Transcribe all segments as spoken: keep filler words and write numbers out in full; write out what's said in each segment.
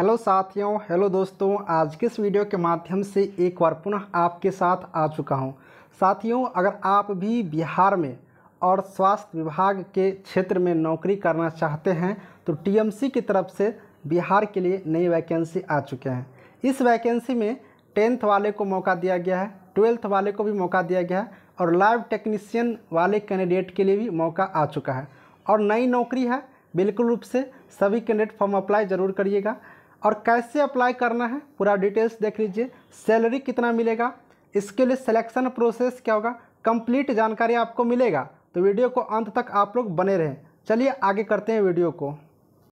Hello साथियों, hello दोस्तों, आज के इस वीडियो के माध्यम से एक बार पुनः आपके साथ आ चुका हूं। साथियों, अगर आप भी बिहार में और स्वास्थ्य विभाग के क्षेत्र में नौकरी करना चाहते हैं तो टीएमसी की तरफ से बिहार के लिए नई वैकेंसी आ चुके हैं। इस वैकेंसी में टेंथ वाले को मौका दिया गया है, ट्वेल्थ वाले को भी मौका दिया गया है और लैब टेक्नीशियन वाले कैंडिडेट के लिए भी मौका आ चुका है और नई नौकरी है। बिल्कुल रूप से सभी कैंडिडेट फॉर्म अप्लाई ज़रूर करिएगा। और कैसे अप्लाई करना है पूरा डिटेल्स देख लीजिए। सैलरी कितना मिलेगा, इसके लिए सिलेक्शन प्रोसेस क्या होगा, कंप्लीट जानकारी आपको मिलेगा। तो वीडियो को अंत तक आप लोग बने रहें। चलिए आगे करते हैं वीडियो को।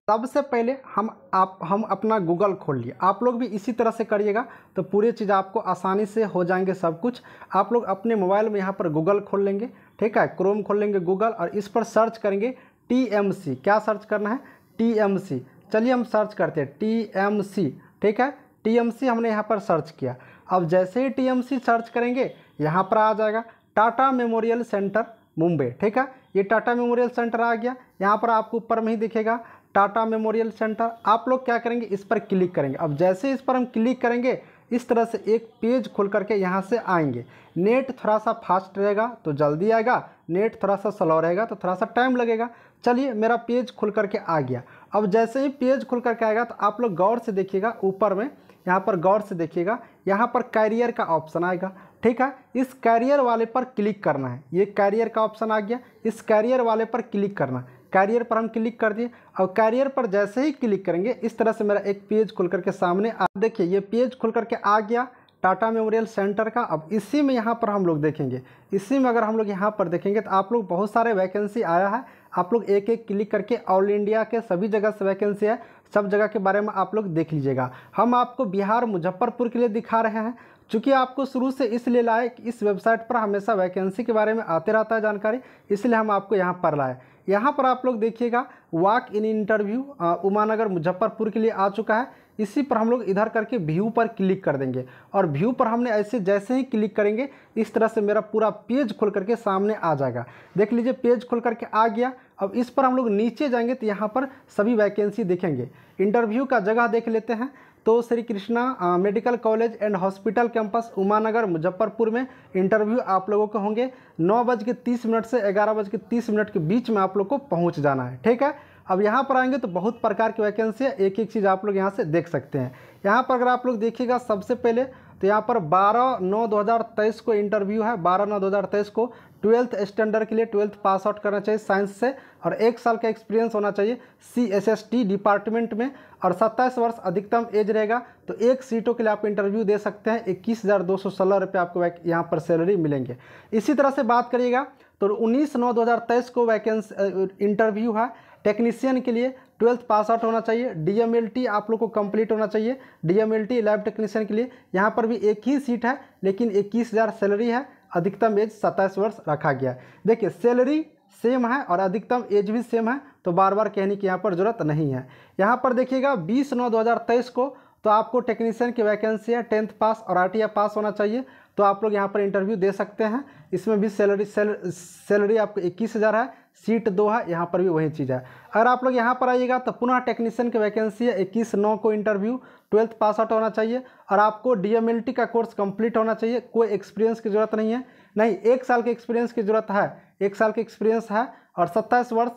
सबसे पहले हम आप हम अपना गूगल खोल लिए, आप लोग भी इसी तरह से करिएगा तो पूरी चीज़ आपको आसानी से हो जाएंगे सब कुछ। आप लोग अपने मोबाइल में यहाँ पर गूगल खोल लेंगे, ठीक है, क्रोम खोल लेंगे गूगल और इस पर सर्च करेंगे टी एम सी। क्या सर्च करना है? T M C. चलिए हम सर्च करते हैं टी एम सी, ठीक है। टी एम सी हमने यहाँ पर सर्च किया। अब जैसे ही टी एम सी सर्च करेंगे यहाँ पर आ जाएगा टाटा मेमोरियल सेंटर मुंबई, ठीक है। ये टाटा मेमोरियल सेंटर आ गया। यहाँ पर आपको ऊपर में ही दिखेगा टाटा मेमोरियल सेंटर। आप लोग क्या करेंगे, इस पर क्लिक करेंगे। अब जैसे इस पर हम क्लिक करेंगे इस तरह से एक पेज खुल करके यहाँ से आएंगे। नेट थोड़ा सा फास्ट रहेगा तो जल्दी आएगा, नेट थोड़ा सा स्लो रहेगा तो थोड़ा सा टाइम लगेगा। चलिए, मेरा पेज खुल करके आ गया। अब जैसे ही पेज खुल करके आएगा तो आप लोग गौर से देखिएगा, ऊपर में यहाँ पर गौर से देखिएगा, यहाँ पर कैरियर का ऑप्शन आएगा, ठीक है। इस कैरियर वाले पर क्लिक करना है। ये कैरियर का ऑप्शन आ गया, इस कैरियर वाले पर क्लिक करना है। कैरियर पर हम क्लिक कर दिए। अब कैरियर पर जैसे ही क्लिक करेंगे इस तरह से मेरा एक पेज खुल करके सामने आप देखिए ये पेज खुल करके आ गया टाटा मेमोरियल सेंटर का। अब इसी में यहाँ पर हम लोग देखेंगे, इसी में अगर हम लोग यहाँ पर देखेंगे तो आप लोग बहुत सारे वैकेंसी आया है। आप लोग एक एक क्लिक करके ऑल इंडिया के सभी जगह से वैकेंसी है, सब जगह के बारे में आप लोग देख लीजिएगा। हम आपको बिहार मुजफ्फरपुर के लिए दिखा रहे हैं क्योंकि आपको शुरू से इसलिए लाए कि इस वेबसाइट पर हमेशा वैकेंसी के बारे में आते रहता है जानकारी, इसलिए हम आपको यहाँ पर लाए। यहाँ पर आप लोग देखिएगा walk in interview Umanagar Muzaffarpur के लिए आ चुका है। इसी पर हम लोग इधर करके व्यू पर क्लिक कर देंगे और व्यू पर हमने ऐसे जैसे ही क्लिक करेंगे इस तरह से मेरा पूरा पेज खुल करके सामने आ जाएगा। देख लीजिए पेज खुल करके आ गया। अब इस पर हम लोग नीचे जाएंगे तो यहाँ पर सभी वैकेंसी देखेंगे। इंटरव्यू का जगह देख लेते हैं तो Shri Krishna medical college and hospital campus Umanagar Muzaffarpur में इंटरव्यू आप लोगों के होंगे। नौ बज के तीस मिनट से ग्यारह बज के तीस मिनट के बीच में आप लोग को पहुँच जाना है, ठीक है। अब यहाँ पर आएंगे तो बहुत प्रकार की वैकेंसी है, एक एक चीज़ आप लोग यहाँ से देख सकते हैं। यहाँ पर अगर आप लोग देखिएगा सबसे पहले तो यहाँ पर बारह नौ दो हज़ार तेईस को इंटरव्यू है। बारह नौ दो हज़ार तेईस को ट्वेल्थ स्टैंडर्ड के लिए ट्वेल्थ पास आउट करना चाहिए साइंस से और एक साल का एक्सपीरियंस होना चाहिए C S S T department में और सत्ताईस वर्ष अधिकतम एज रहेगा। तो एक सीटों के लिए आप इंटरव्यू दे सकते हैं। इक्कीस हज़ार दो सौ सोलह रुपये आपको यहाँ पर सैलरी मिलेंगे। इसी तरह से बात करिएगा तो उन्नीस नौ दो हज़ार तेईस को वैकेंसी इंटरव्यू है टेक्नीशियन के लिए। ट्वेल्थ पास आउट होना चाहिए, डी एम एल टी आप लोग को कंप्लीट होना चाहिए। D M L T lab technician के लिए यहाँ पर भी एक ही सीट है लेकिन इक्कीस हज़ार सैलरी है, अधिकतम एज सत्ताईस वर्ष रखा गया है। देखिए सैलरी सेम है और अधिकतम एज भी सेम है तो बार बार कहने की यहाँ पर ज़रूरत नहीं है। यहाँ पर देखिएगा बीस नौ दो हज़ार तेईस को तो आपको टेक्नीशियन की वैकेंसी है। टेंथ पास और आर टी आई पास होना चाहिए तो आप लोग यहाँ पर इंटरव्यू दे सकते हैं। इसमें भी सैलरी सैलरी आपको इक्कीस हज़ार है, सीट दो है, यहाँ पर भी वही चीज़ है। अगर आप लोग यहाँ पर आइएगा तो पुनः टेक्नीशियन की वैकेंसी है इक्कीस नौ को इंटरव्यू। ट्वेल्थ पास आउट होना चाहिए और आपको डी एम एल टी का कोर्स कंप्लीट होना चाहिए। कोई एक्सपीरियंस की ज़रूरत नहीं है, नहीं एक साल के एक्सपीरियंस की ज़रूरत है, एक साल के एक्सपीरियंस है और सत्ताईस वर्ष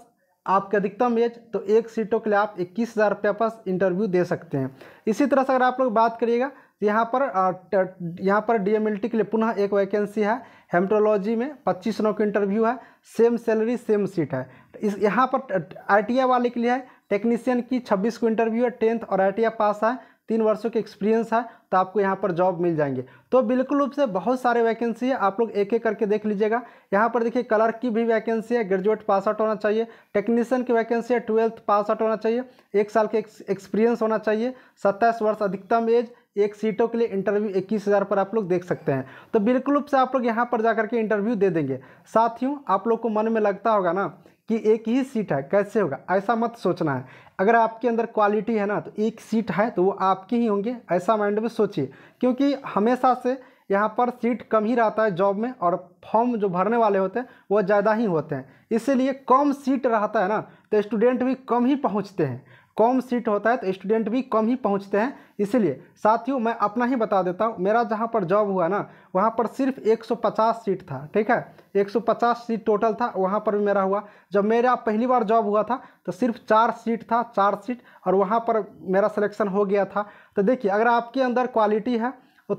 आपके अधिकतम एज। तो एक सीटों के लिए आप इक्कीस हज़ार रुपये पर इंटरव्यू दे सकते हैं। इसी तरह से अगर आप लोग बात करिएगा तो यहाँ पर यहाँ पर डी एम एल टी के लिए पुनः एक वैकेंसी है हेमटोलॉजी में। पच्चीस नौ का इंटरव्यू है, सेम सैलरी सेम सीट है। इस यहाँ पर आर टी आई वाले के लिए है टेक्नीशियन की छब्बीस को इंटरव्यू है। टेंथ और आर टी आई पास है, तीन वर्षों के एक्सपीरियंस है तो आपको यहाँ पर जॉब मिल जाएंगे। तो बिल्कुल रूप से बहुत सारे वैकेंसी है, आप लोग एक एक करके देख लीजिएगा। यहाँ पर देखिए क्लर्क की भी वैकेंसी है, ग्रेजुएट पास आउट होना चाहिए। टेक्नीशियन की वैकेंसी है, ट्वेल्थ पास आउट होना चाहिए, एक साल के एक्सपीरियंस होना चाहिए, सत्ताईस वर्ष अधिकतम एज, एक सीटों के लिए इंटरव्यू इक्कीस हज़ार पर आप लोग देख सकते हैं। तो बिल्कुल रूप से आप लोग यहाँ पर जा करके इंटरव्यू दे देंगे। साथियों, आप लोग को मन में लगता होगा ना कि एक ही सीट है, कैसे होगा, ऐसा मत सोचना है। अगर आपके अंदर क्वालिटी है ना तो एक सीट है तो वो आपकी ही होंगे, ऐसा माइंड में सोचिए। क्योंकि हमेशा से यहाँ पर सीट कम ही रहता है जॉब में और फॉर्म जो भरने वाले होते हैं वो ज़्यादा ही होते हैं, इसीलिए कम सीट रहता है ना तो स्टूडेंट भी कम ही पहुँचते हैं। कम सीट होता है तो स्टूडेंट भी कम ही पहुंचते हैं। इसलिए साथियों मैं अपना ही बता देता हूं, मेरा जहां पर जॉब हुआ ना वहां पर सिर्फ एक सौ पचास सीट था, ठीक है, एक सौ पचास सीट टोटल था, वहां पर भी मेरा हुआ। जब मेरा पहली बार जॉब हुआ था तो सिर्फ चार सीट था, चार सीट और वहां पर मेरा सिलेक्शन हो गया था। तो देखिए अगर आपके अंदर क्वालिटी है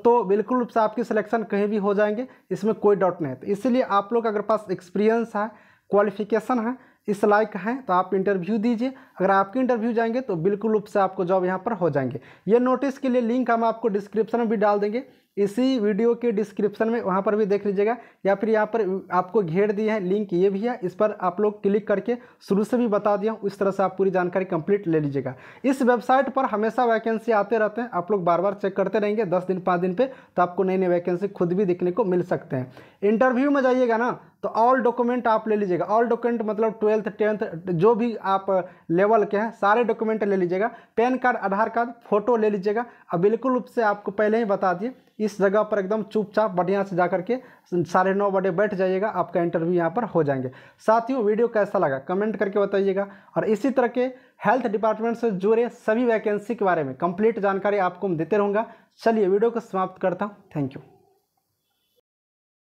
तो बिल्कुल रूप से आपकी सिलेक्शन कहीं भी हो जाएंगे, इसमें कोई डाउट नहीं है। तो इसलिए आप लोग अगर पास एक्सपीरियंस है, क्वालिफिकेशन है, इस लायक हैं तो आप इंटरव्यू दीजिए। अगर आपके इंटरव्यू जाएंगे तो बिल्कुल रूप से आपको जॉब यहाँ पर हो जाएंगे। ये नोटिस के लिए लिंक हम आपको डिस्क्रिप्शन में भी डाल देंगे, इसी वीडियो के डिस्क्रिप्शन में, वहाँ पर भी देख लीजिएगा, या फिर यहाँ पर आपको घेर दिए हैं लिंक, ये भी है, इस पर आप लोग क्लिक करके शुरू से भी बता दिया हूँ, इस तरह से आप पूरी जानकारी कंप्लीट ले लीजिएगा। इस वेबसाइट पर हमेशा वैकेंसी आते रहते हैं, आप लोग बार बार चेक करते रहेंगे, दस दिन पाँच दिन पे तो आपको नई नई वैकेंसी खुद भी देखने को मिल सकते हैं। इंटरव्यू में जाइएगा ना तो ऑल डॉक्यूमेंट आप ले लीजिएगा, ऑल डॉक्यूमेंट मतलब ट्वेल्थ टेंथ जो भी आप लेवल के हैं सारे डॉक्यूमेंट ले लीजिएगा, pan card Aadhaar card photo ले लीजिएगा। अब बिल्कुल उससे आपको पहले ही बता दिए, इस जगह पर एकदम चुपचाप बढ़िया से जा करके साढ़े नौ बजे बैठ जाइएगा, आपका इंटरव्यू यहाँ पर हो जाएंगे। साथियों वीडियो कैसा लगा कमेंट करके बताइएगा, और इसी तरह के हेल्थ डिपार्टमेंट से जुड़े सभी वैकेंसी के बारे में कंप्लीट जानकारी आपको हम देते रहूँगा। चलिए वीडियो को समाप्त करता हूँ, थैंक यू।